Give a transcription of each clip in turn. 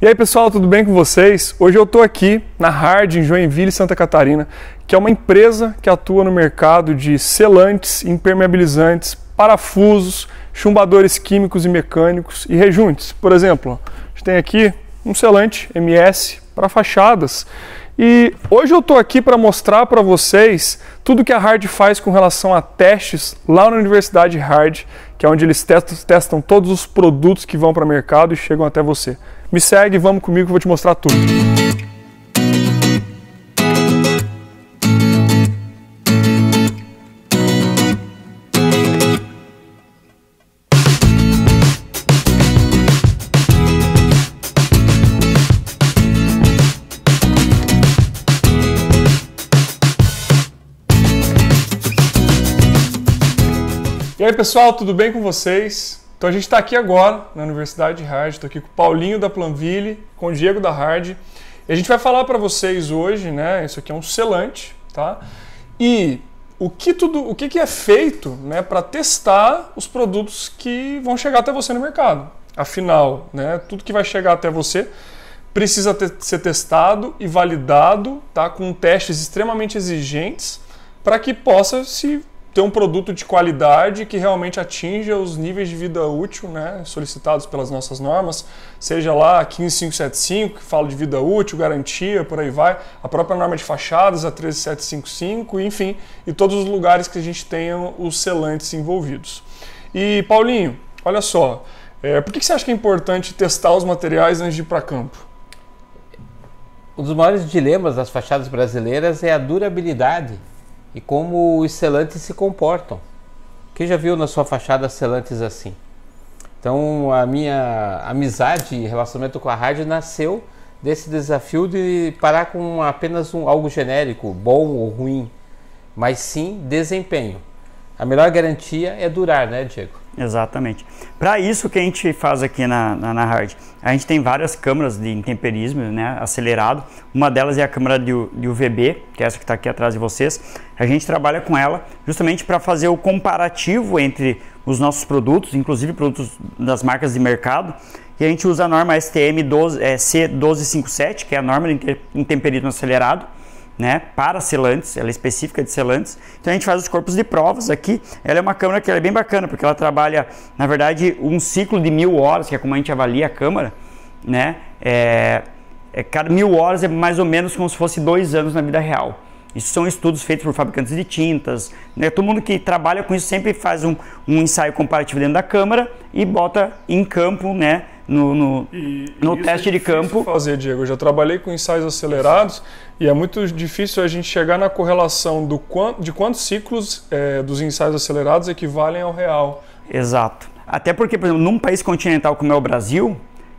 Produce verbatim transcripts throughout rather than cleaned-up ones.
E aí pessoal, tudo bem com vocês? Hoje eu estou aqui na Hard, em Joinville, Santa Catarina, que é uma empresa que atua no mercado de selantes, impermeabilizantes, parafusos, chumbadores químicos e mecânicos e rejuntes. Por exemplo, a gente tem aqui um selante M S para fachadas. E hoje eu estou aqui para mostrar para vocês tudo que a Hard faz com relação a testes lá na Universidade Hard, que é onde eles testam, testam todos os produtos que vão para o mercado e chegam até você. Me segue, vamos comigo que eu vou te mostrar tudo. E aí pessoal, tudo bem com vocês? Então a gente está aqui agora na Universidade Hard, estou aqui com o Paulinho da Planville, com o Diego da Hard. E a gente vai falar para vocês hoje, né, isso aqui é um selante, tá? E o que, tudo, o que, que é feito, né, para testar os produtos que vão chegar até você no mercado. Afinal, né, tudo que vai chegar até você precisa ter, ser testado e validado, tá, com testes extremamente exigentes para que possa se... ter um produto de qualidade que realmente atinja os níveis de vida útil, né, solicitados pelas nossas normas, seja lá a quinze mil quinhentos e setenta e cinco, que fala de vida útil, garantia, por aí vai, a própria norma de fachadas, a treze mil setecentos e cinquenta e cinco, enfim, e todos os lugares que a gente tenha os selantes envolvidos. E Paulinho, olha só, é, por que você acha que é importante testar os materiais antes de ir para campo? Um dos maiores dilemas das fachadas brasileiras é a durabilidade e como os selantes se comportam. Quem já viu na sua fachada selantes assim? Então a minha amizade e relacionamento com a Hard nasceu desse desafio de parar com apenas um, algo genérico, bom ou ruim, mas sim desempenho. A melhor garantia é durar, né, Diego? Exatamente. Para isso que a gente faz aqui na, na, na Hard, a gente tem várias câmeras de intemperismo, né, acelerado. Uma delas é a câmera de, de U V B, que é essa que está aqui atrás de vocês. A gente trabalha com ela justamente para fazer o comparativo entre os nossos produtos, inclusive produtos das marcas de mercado. E a gente usa a norma A S T M C doze cinquenta e sete, que é a norma de intemperismo acelerado, né, para selantes, ela é específica de selantes. Então a gente faz os corpos de provas aqui. Ela é uma câmera que ela é bem bacana, porque ela trabalha, na verdade, um ciclo de mil horas, que é como a gente avalia a câmera, né? É, é, cada mil horas é mais ou menos como se fosse dois anos na vida real. Isso são estudos feitos por fabricantes de tintas, né? Todo mundo que trabalha com isso sempre faz um, um ensaio comparativo dentro da câmera e bota em campo, né? No, no, e, no e teste é de campo. Fazer, Diego, eu já trabalhei com ensaios acelerados e é muito difícil a gente chegar na correlação do quanto, de quantos ciclos é, dos ensaios acelerados equivalem ao real. Exato. Até porque, por exemplo, num país continental como é o Brasil,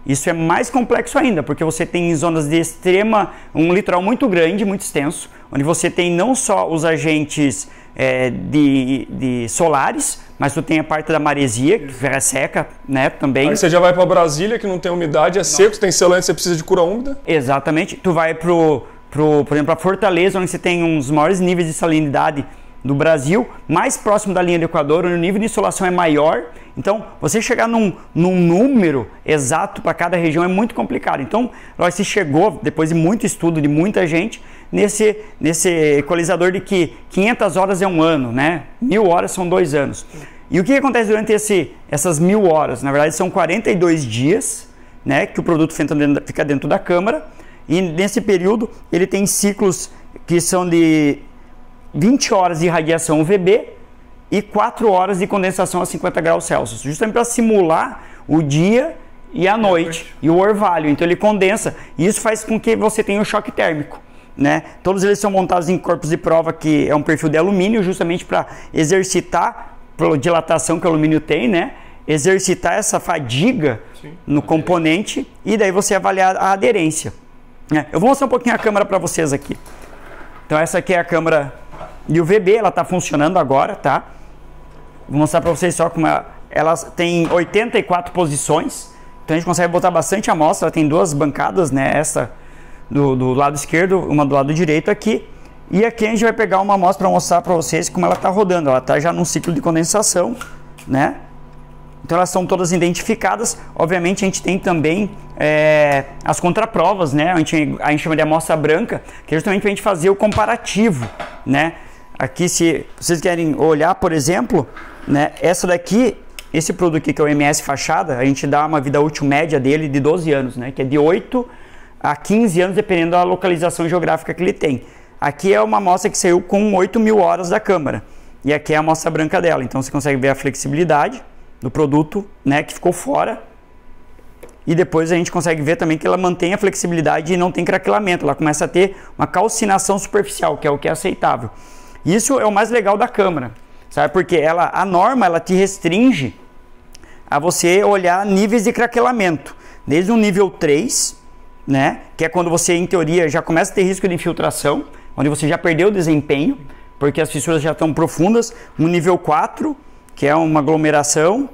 isso é mais complexo ainda, porque você tem zonas de extrema, um litoral muito grande, muito extenso, onde você tem não só os agentes é, de, de solares, mas tu tem a parte da maresia, que é seca, né, também. Aí você já vai para Brasília, que não tem umidade, é não. seco, tem selante, você precisa de cura úmida. Exatamente. Tu vai pro, pro, por exemplo, para Fortaleza, onde você tem uns maiores níveis de salinidade do Brasil, mais próximo da linha do Equador, onde o nível de insolação é maior. Então, você chegar num, num número exato para cada região é muito complicado. Então, se chegou, depois de muito estudo de muita gente, nesse, nesse equalizador de que quinhentas horas é um ano, né? Mil horas são dois anos. E o que acontece durante esse, essas mil horas? Na verdade, são quarenta e dois dias, né, que o produto fica dentro da câmara. E nesse período, ele tem ciclos que são de vinte horas de radiação U V B, e quatro horas de condensação a cinquenta graus Celsius, justamente para simular o dia e a noite, e o orvalho. Então ele condensa, e isso faz com que você tenha um choque térmico, né? Todos eles são montados em corpos de prova, que é um perfil de alumínio, justamente para exercitar, pela dilatação que o alumínio tem, né? Exercitar essa fadiga Sim. no componente, e daí você avaliar a aderência. Eu vou mostrar um pouquinho a câmera para vocês aqui. Então essa aqui é a câmera de U V B, ela está funcionando agora, tá? Vou mostrar para vocês só como ela, ela tem oitenta e quatro posições, então a gente consegue botar bastante amostra. Ela tem duas bancadas, né? Essa do, do lado esquerdo, uma do lado direito aqui. E aqui a gente vai pegar uma amostra para mostrar para vocês como ela está rodando. Ela está já num ciclo de condensação, né? Então elas são todas identificadas. Obviamente a gente tem também é, as contraprovas, né? A gente, a gente chama de amostra branca, que é justamente para a gente fazer o comparativo, né? Aqui, se vocês querem olhar, por exemplo, né? Essa daqui, esse produto aqui que é o M S Fachada, a gente dá uma vida útil média dele de doze anos, né? Que é de oito a quinze anos, dependendo da localização geográfica que ele tem. Aqui é uma amostra que saiu com oito mil horas da câmara. E aqui é a amostra branca dela. Então você consegue ver a flexibilidade do produto, né, que ficou fora. E depois a gente consegue ver também que ela mantém a flexibilidade e não tem craquelamento. Ela começa a ter uma calcinação superficial, que é o que é aceitável. Isso é o mais legal da câmara, sabe? Porque ela, a norma ela te restringe a você olhar níveis de craquelamento. Desde o nível três, né, que é quando você, em teoria, já começa a ter risco de infiltração, onde você já perdeu o desempenho, porque as fissuras já estão profundas, um nível quatro, que é uma aglomeração,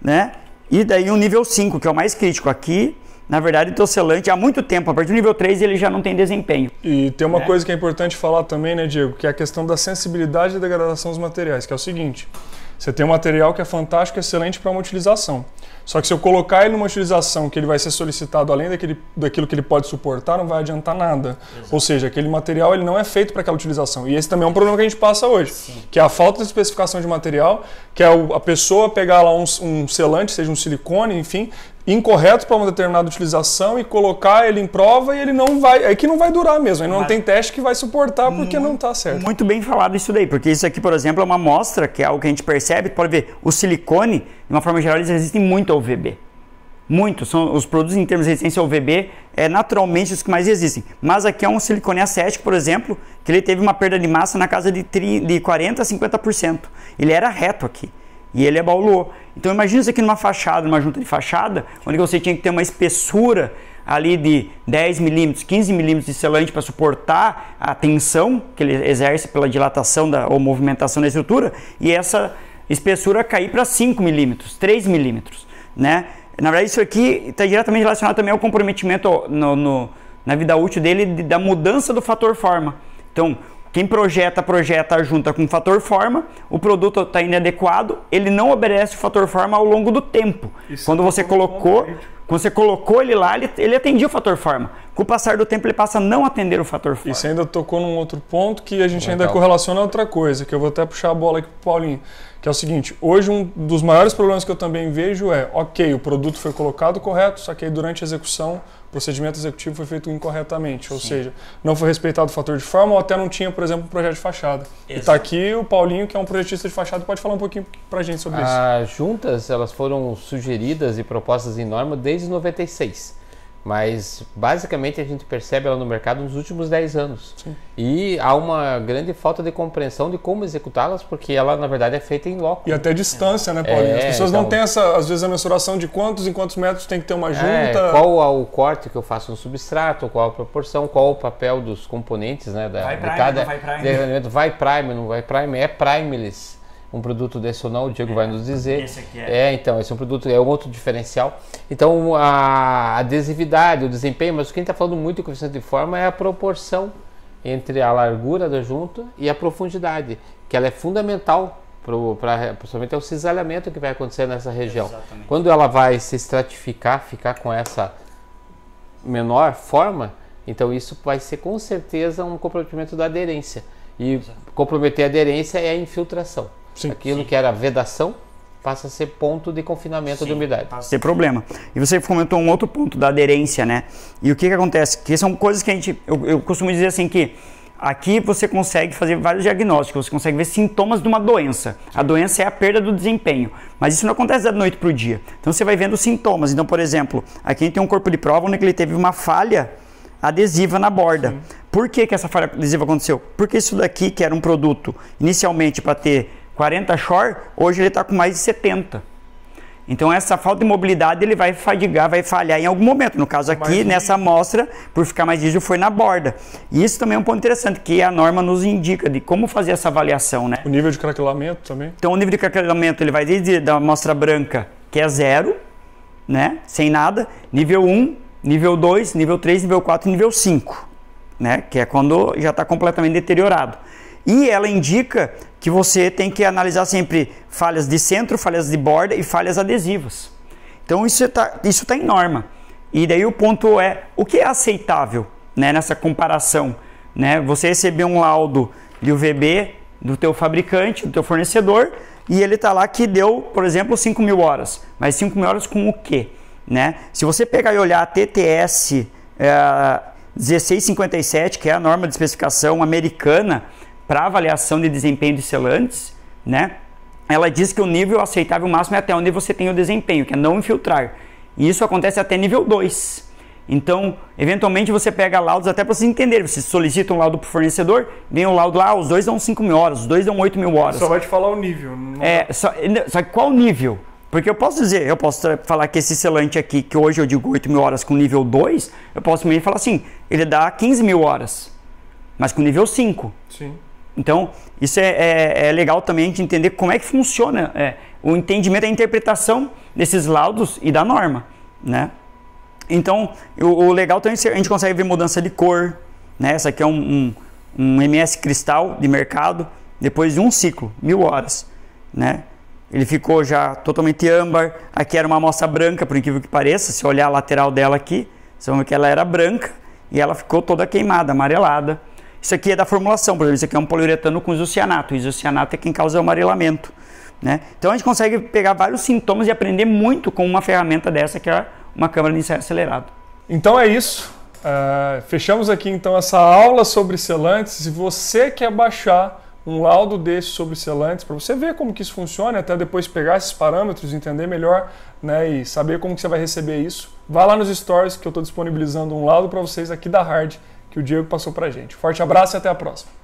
né? E daí um nível cinco, que é o mais crítico. Aqui, na verdade, o teocelante há muito tempo, a partir do nível três, ele já não tem desempenho. E tem uma, né, coisa que é importante falar também, né, Diego, que é a questão da sensibilidade e da degradação dos materiais, que é o seguinte: você tem um material que é fantástico, excelente para uma utilização. Só que se eu colocar ele numa utilização que ele vai ser solicitado além daquele, daquilo que ele pode suportar, não vai adiantar nada. Exato. Ou seja, aquele material ele não é feito para aquela utilização. E esse também é um problema que a gente passa hoje, sim, que é a falta de especificação de material, que é a pessoa pegar lá um, um selante, seja um silicone, enfim, incorreto para uma determinada utilização e colocar ele em prova e ele não vai... É que não vai durar mesmo, ele não, mas tem teste que vai suportar porque muito, não está certo. Muito bem falado isso daí, porque isso aqui, por exemplo, é uma amostra, que é algo que a gente percebe, pode ver, o silicone, de uma forma geral, eles resistem muito ao U V B. Muito, são os produtos em termos de resistência ao U V B, é naturalmente os que mais resistem. Mas aqui é um silicone acético, por exemplo, que ele teve uma perda de massa na casa de, de quarenta a cinquenta por cento. Ele era reto aqui. E ele abaulou. Então imagina isso aqui numa fachada, numa junta de fachada, onde você tinha que ter uma espessura ali de dez milímetros, quinze milímetros de selante para suportar a tensão que ele exerce pela dilatação da, ou movimentação da estrutura, e essa espessura cair para cinco milímetros, três milímetros, né? Na verdade isso aqui está diretamente relacionado também ao comprometimento no, no, na vida útil dele, de, da mudança do fator forma. Então, quem projeta, projeta, junta com o fator forma, o produto está inadequado, ele não obedece o fator forma ao longo do tempo. Isso quando você colocou, quando você colocou ele lá, ele, ele atendia o fator forma. Com o passar do tempo, ele passa a não atender o fator forma. Isso ainda tocou num outro ponto que a gente legal, ainda correlaciona a outra coisa, que eu vou até puxar a bola aqui para o Paulinho, que é o seguinte: hoje um dos maiores problemas que eu também vejo é, ok, o produto foi colocado correto, só que aí durante a execução, o procedimento executivo foi feito incorretamente, ou sim, seja, não foi respeitado o fator de forma ou até não tinha, por exemplo, um projeto de fachada. Exato. E está aqui o Paulinho, que é um projetista de fachada, pode falar um pouquinho para a gente sobre isso. As juntas elas foram sugeridas e propostas em norma desde noventa e seis, mas basicamente a gente percebe ela no mercado nos últimos dez anos. Sim. E há uma grande falta de compreensão de como executá-las, porque ela na verdade é feita em loco. E até distância, né, Paulinho? É, as pessoas então, não têm essa, às vezes, a mensuração de quantos em quantos metros tem que ter uma junta. É, qual é o corte que eu faço no substrato, qual a proporção, qual o papel dos componentes, né? Da, vai prime, de cada, vai prime. Vai prime, não vai prime, é primeless. Um produto desse ou não, o Diego é, vai nos dizer. Esse aqui é. É, então, esse é um produto, é um outro diferencial. Então, a adesividade, o desempenho, mas o que a gente está falando muito do coeficiente de forma é a proporção entre a largura da junta e a profundidade, que ela é fundamental, pro, pra, principalmente é o cisalhamento que vai acontecer nessa região. Exatamente. Quando ela vai se estratificar, ficar com essa menor forma, então isso vai ser com certeza um comprometimento da aderência. E exatamente, comprometer a aderência é a infiltração. Sim, aquilo sim, que era vedação passa a ser ponto de confinamento sim, de umidade. Passa a ser problema. E você comentou um outro ponto da aderência, né? E o que que acontece? Que são coisas que a gente... Eu, eu costumo dizer assim que aqui você consegue fazer vários diagnósticos, você consegue ver sintomas de uma doença. A doença é a perda do desempenho, mas isso não acontece da noite para o dia. Então você vai vendo sintomas. Então, por exemplo, aqui a gente tem um corpo de prova onde ele teve uma falha adesiva na borda. Sim. Por que que essa falha adesiva aconteceu? Porque isso daqui, que era um produto inicialmente para ter quarenta short, hoje ele está com mais de setenta. Então essa falta de mobilidade ele vai fadigar, vai falhar em algum momento. No caso aqui, nessa amostra, por ficar mais rígido, foi na borda. E isso também é um ponto interessante, que a norma nos indica de como fazer essa avaliação, né? O nível de craquelamento também. Então o nível de craquelamento ele vai desde da amostra branca, que é zero, né? Sem nada, nível um, nível dois, nível três, nível quatro e nível cinco, né? Que é quando já está completamente deteriorado. E ela indica que você tem que analisar sempre falhas de centro, falhas de borda e falhas adesivas. Então isso está isso tá em norma. E daí o ponto é, o que é aceitável, né, nessa comparação? Né? Você receber um laudo de U V B do teu fabricante, do teu fornecedor, e ele está lá que deu, por exemplo, cinco mil horas. Mas cinco mil horas com o quê? Né? Se você pegar e olhar a T T S é, dezesseis cinquenta e sete, que é a norma de especificação americana para avaliação de desempenho de selantes, né? Ela diz que o nível aceitável máximo é até onde você tem o desempenho, que é não infiltrar. E isso acontece até nível dois. Então, eventualmente você pega laudos até para vocês entenderem. Você solicita um laudo para o fornecedor, vem um laudo lá, os dois dão cinco mil horas, os dois dão oito mil horas. Só vai te falar o nível. Não... É, só, só que qual nível? Porque eu posso dizer, eu posso falar que esse selante aqui, que hoje eu digo oito mil horas com nível dois, eu posso também falar assim, ele dá quinze mil horas, mas com nível cinco. Sim. Então, isso é, é, é legal também de entender como é que funciona é, o entendimento, a interpretação desses laudos e da norma, né? Então, o, o legal também é que a gente consegue ver mudança de cor, né? Essa aqui é um, um, um M S cristal de mercado, depois de um ciclo, mil horas, né? Ele ficou já totalmente âmbar. Aqui era uma amostra branca, por incrível que pareça. Se olhar a lateral dela aqui, você vê que ela era branca e ela ficou toda queimada, amarelada. Isso aqui é da formulação, por exemplo, isso aqui é um poliuretano com isocianato. O isocianato é quem causa o amarelamento, né? Então a gente consegue pegar vários sintomas e aprender muito com uma ferramenta dessa, que é uma câmera de ensaio acelerado. Então é isso. Uh, fechamos aqui então essa aula sobre selantes. Se você quer baixar um laudo desse sobre selantes, para você ver como que isso funciona, até depois pegar esses parâmetros, entender melhor, né, e saber como que você vai receber isso, vá lá nos stories que eu estou disponibilizando um laudo para vocês aqui da Hard, que o Diego passou para a gente. Forte abraço e até a próxima!